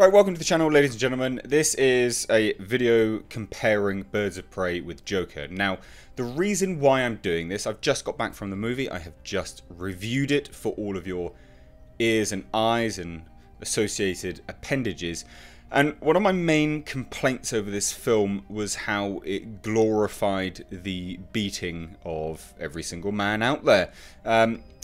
Right, welcome to the channel, ladies and gentlemen. This is a video comparing Birds of Prey with Joker. Now, the reason why I'm doing this, I've just got back from the movie. I have just reviewed it for all of your ears and eyes and associated appendages. And one of my main complaints over this film was how it glorified the beating of every single man out there.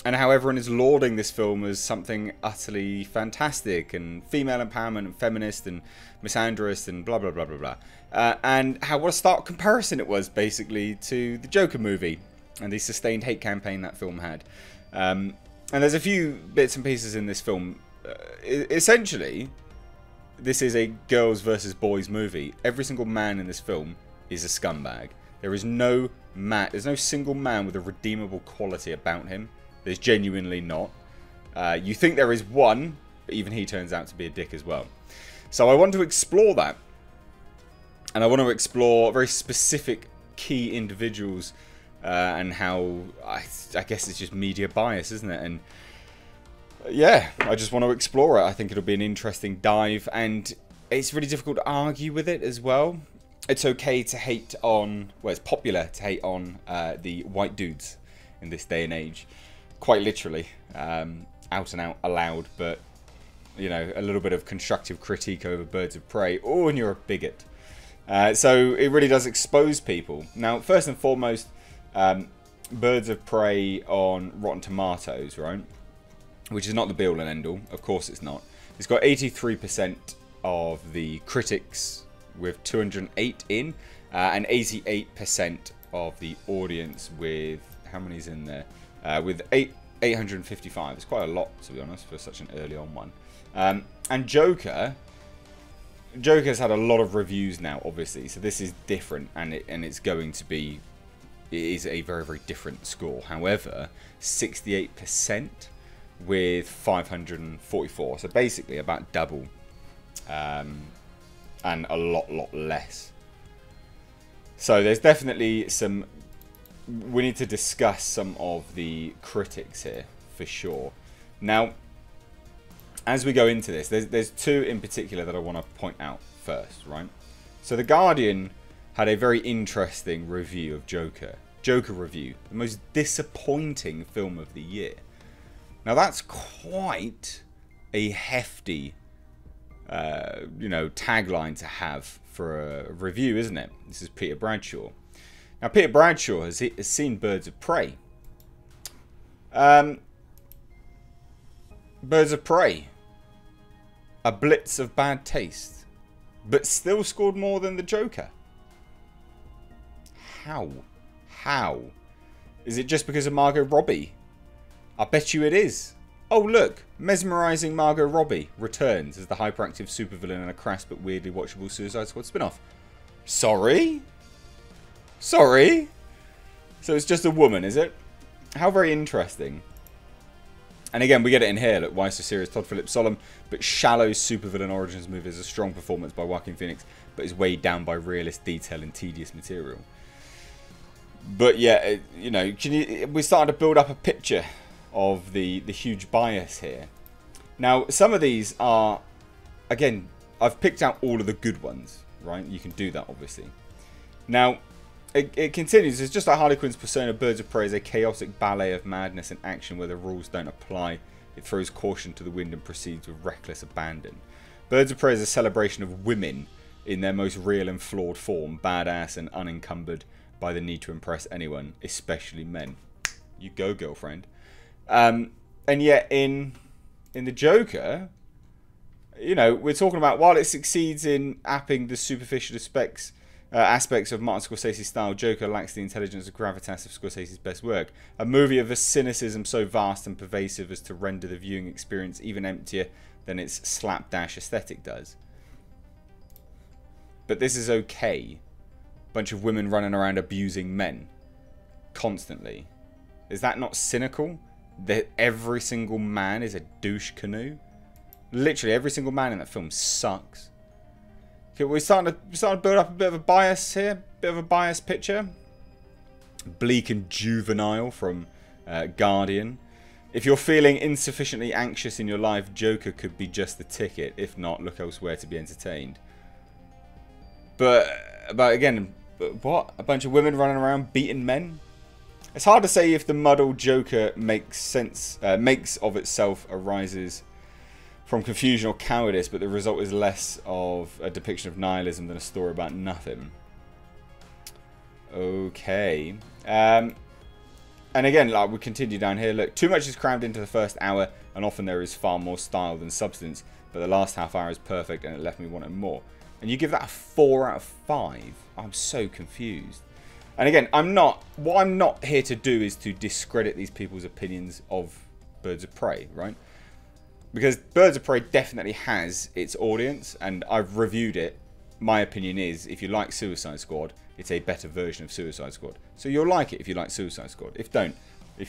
And how everyone is lauding this film as something utterly fantastic and female empowerment and feminist and misandrist and blah, blah, blah, blah, blah. And how what a stark comparison it was, basically, to the Joker movie and the sustained hate campaign that film had. And there's a few bits and pieces in this film. Essentially, this is a girls versus boys movie. Every single man in this film is a scumbag. There is no man, there's no single man with a redeemable quality about him. There's genuinely not. You think there is one, but even he turns out to be a dick as well. So I want to explore that. And I want to explore very specific key individuals and how, I guess it's just media bias, isn't it? And yeah, I just want to explore it. I think it'll be an interesting dive, and it's really difficult to argue with it as well. It's okay to hate on, well, it's popular to hate on the white dudes in this day and age, quite literally, out and out allowed, but, you know, a little bit of constructive critique over Birds of Prey, oh, and you're a bigot. So it really does expose people. Now, first and foremost, Birds of Prey on Rotten Tomatoes, right? Which is not the be-all and end-all, of course it's not. It's got 83% of the critics with 208 in, and 88% of the audience with, how many's in there? With 855. It's quite a lot, to be honest, for such an early on one. And Joker's had a lot of reviews now, obviously, so this is different, and it's going to be, it is a very, very different score. However, 68%. With 544, so basically about double, and a lot less. So there's definitely some, we need to discuss some of the critics here for sure. Now, as we go into this, there's two in particular that I want to point out first, right? So The Guardian had a very interesting review of Joker. Joker review, the most disappointing film of the year. Now that's quite a hefty, you know, tagline to have for a review, isn't it? This is Peter Bradshaw. Now Peter Bradshaw has seen Birds of Prey. Birds of Prey, a blitz of bad taste, but still scored more than the Joker. How? How? Is it just because of Margot Robbie? I bet you it is. Oh look, mesmerising Margot Robbie returns as the hyperactive supervillain in a crass but weirdly watchable Suicide Squad spin-off. Sorry? Sorry? So it's just a woman, is it? How very interesting. And again, we get it in here. Look, why so serious? Todd Phillips' solemn but shallow supervillain origins movie is a strong performance by Joaquin Phoenix, but is weighed down by realist detail and tedious material. But yeah, you know, we started to build up a picture of the huge bias here. Now, some of these are, again, I've picked out all of the good ones, right? You can do that, obviously. Now, it continues. It's just like Harley Quinn's persona, Birds of Prey is a chaotic ballet of madness and action where the rules don't apply. It throws caution to the wind and proceeds with reckless abandon. Birds of Prey is a celebration of women in their most real and flawed form, badass and unencumbered by the need to impress anyone, especially men. You go, girlfriend. And yet in The Joker, you know, we're talking about, while it succeeds in apping the superficial aspects of Martin Scorsese's style, Joker lacks the intelligence and gravitas of Scorsese's best work. A movie of a cynicism so vast and pervasive as to render the viewing experience even emptier than its slapdash aesthetic does. But this is okay. Bunch of women running around abusing men constantly. Is that not cynical? That every single man is a douche canoe. Literally every single man in that film sucks. Okay, we're starting to build up a bit of a bias here, bit of a bias picture. Bleak and juvenile from Guardian. If you're feeling insufficiently anxious in your life, Joker could be just the ticket. If not, look elsewhere to be entertained. But again, what? A bunch of women running around beating men? It's hard to say if the muddle Joker makes of itself arises from confusion or cowardice, but the result is less of a depiction of nihilism than a story about nothing. Okay. And again, like we continue down here. Look, too much is crammed into the first hour, and often there is far more style than substance, but the last half hour is perfect and it left me wanting more. And you give that a 4 out of 5. I'm so confused. And again, what I'm not here to do is to discredit these people's opinions of Birds of Prey, right? Because Birds of Prey definitely has its audience, and I've reviewed it. My opinion is, if you like Suicide Squad, it's a better version of Suicide Squad. So you'll like it if you like Suicide Squad. If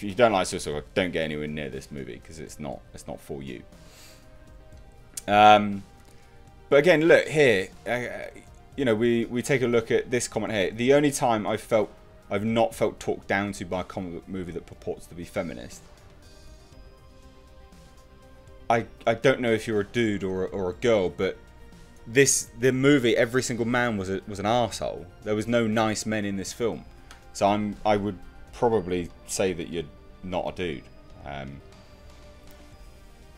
you don't like Suicide Squad, don't get anywhere near this movie, because it's not for you. But again, look here. You know, we take a look at this comment here. The only time I've not felt talked down to by a comic book movie that purports to be feminist. I don't know if you're a dude or a girl, but the movie, every single man was an arsehole. There was no nice men in this film, so I would probably say that you're not a dude.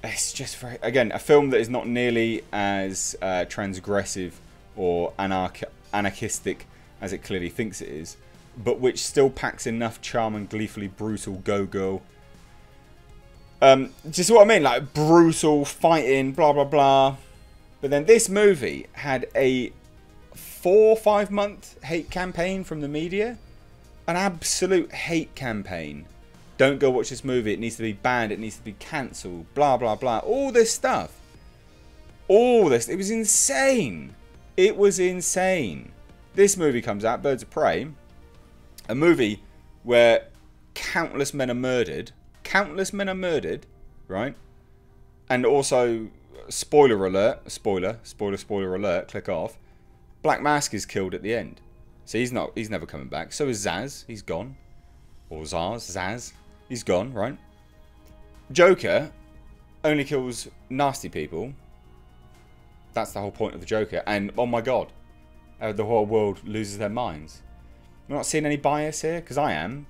It's just very, again, a film that is not nearly as transgressive or anarchistic as it clearly thinks it is, but which still packs enough charm and gleefully brutal go-go. Just what I mean, like brutal fighting, blah blah blah. But then this movie had a 4 or 5 month hate campaign from the media. An absolute hate campaign. Don't go watch this movie. It needs to be banned. It needs to be cancelled. Blah, blah, blah. All this stuff. All this. It was insane. It was insane. This movie comes out, Birds of Prey. A movie where countless men are murdered. Countless men are murdered, right? And also... spoiler alert, spoiler alert, click off. Black Mask is killed at the end. So he's never coming back. So is Zsasz, he's gone. Or Zsasz, he's gone, right? Joker only kills nasty people. That's the whole point of the Joker. And oh my god, the whole world loses their minds. I'm not seeing any bias here, because I am.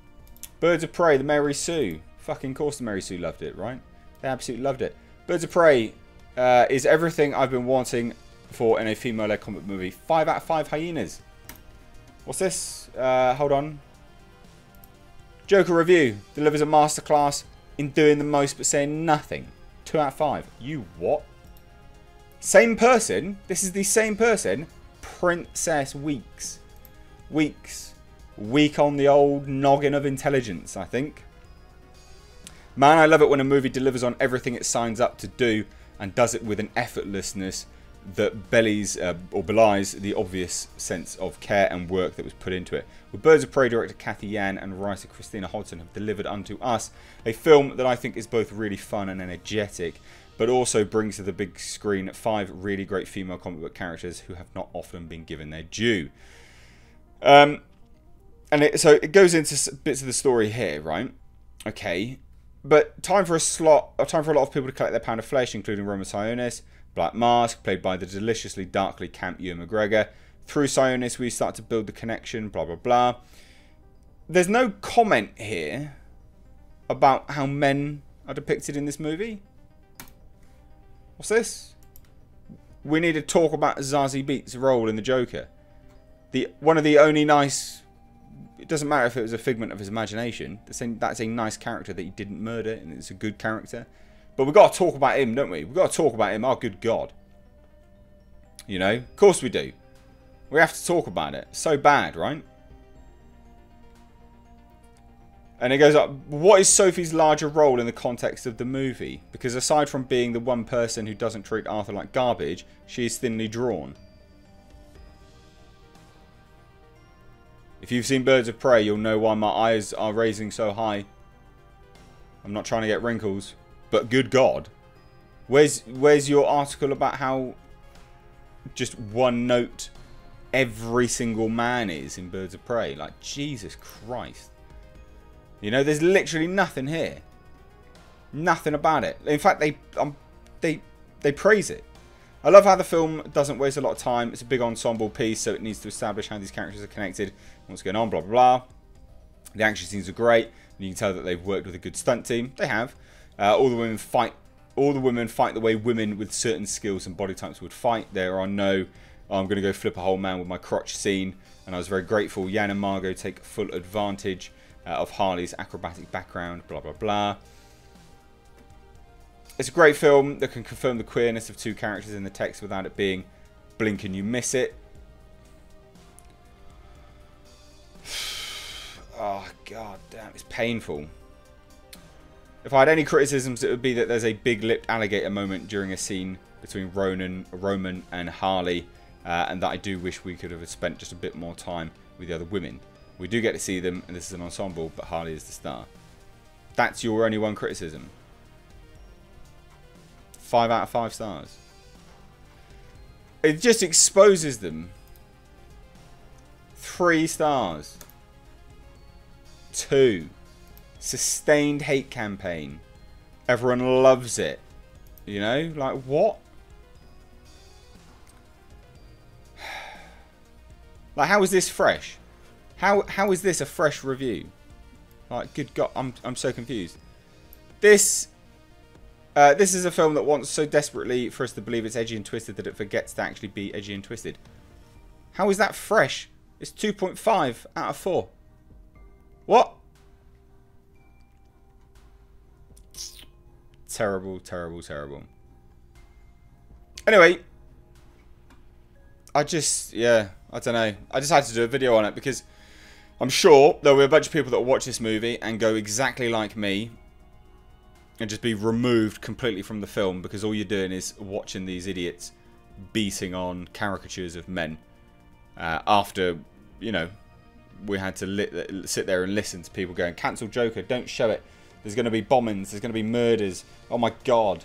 Birds of Prey, the Mary Sue. Fucking course the Mary Sue loved it, right? They absolutely loved it. Birds of Prey... is everything I've been wanting for in a female-led comic movie. 5 out of 5 hyenas. What's this? Hold on. Joker review. Delivers a masterclass in doing the most but saying nothing. 2 out of 5. You what? Same person. This is the same person. Princess Weeks. Weeks. Weak on the old noggin of intelligence, I think. Man, I love it when a movie delivers on everything it signs up to do, and does it with an effortlessness that belies the obvious sense of care and work that was put into it. With Birds of Prey, director Cathy Yan and writer Christina Hodson have delivered unto us a film that I think is both really fun and energetic, but also brings to the big screen 5 really great female comic book characters who have not often been given their due. So it goes into bits of the story here, right? Okay. But time for a lot of people to collect their pound of flesh, including Roman Sionis, Black Mask, played by the deliciously darkly camp Ewan McGregor. Through Sionis, we start to build the connection, blah, blah, blah. There's no comment here about how men are depicted in this movie. What's this? We need to talk about Zazie Beetz' role in the Joker. One of the only nice... It doesn't matter if it was a figment of his imagination. That's a nice character that he didn't murder, and it's a good character. But we've got to talk about him, don't we? We've got to talk about him, oh good god. You know? Of course we do. We have to talk about it. So bad, right? And it goes up, what is Sophie's larger role in the context of the movie? Because aside from being the one person who doesn't treat Arthur like garbage, she is thinly drawn. If you've seen Birds of Prey, you'll know why my eyes are raising so high. I'm not trying to get wrinkles, but good god. Where's your article about how just one note every single man is in Birds of Prey? Like, Jesus Christ. You know, there's literally nothing here. Nothing about it. In fact, they praise it. I love how the film doesn't waste a lot of time. It's a big ensemble piece, so it needs to establish how these characters are connected, what's going on, blah, blah, blah. The action scenes are great, and you can tell that they've worked with a good stunt team. They have. All the women fight the way women with certain skills and body types would fight. There are no, I'm going to go flip a whole man with my crotch scene. And I was very grateful. Yan and Margot take full advantage of Harley's acrobatic background, blah, blah, blah. It's a great film that can confirm the queerness of two characters in the text without it being blink and you miss it. Oh, god damn, it's painful. If I had any criticisms, it would be that there's a big-lipped alligator moment during a scene between Roman and Harley, and that I do wish we could have spent just a bit more time with the other women. We do get to see them, and this is an ensemble, but Harley is the star. That's your only one criticism. 5 out of 5 stars. It just exposes them. 3 stars. 2. Sustained hate campaign. Everyone loves it. You know? Like, what? Like, how is this fresh? How is this a fresh review? Like, good god, I'm so confused. This is a film that wants so desperately for us to believe it's edgy and twisted that it forgets to actually be edgy and twisted. How is that fresh? It's 2.5 out of 4. What? Terrible, terrible, terrible. Anyway, I don't know. I just had to do a video on it because I'm sure there'll be a bunch of people that will watch this movie and go exactly like me and just be removed completely from the film because all you're doing is watching these idiots beating on caricatures of men after, you know, we had to sit there and listen to people going, cancel Joker, don't show it. There's going to be bombings, there's going to be murders. Oh my god.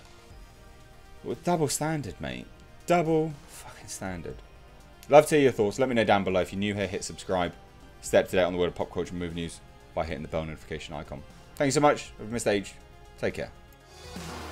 Well, double standard, mate. Double fucking standard. Love to hear your thoughts. Let me know down below. If you're new here, hit subscribe. Stay up to date on the world of pop culture and movie news by hitting the bell notification icon. Thank you so much. I've missed age. Take care.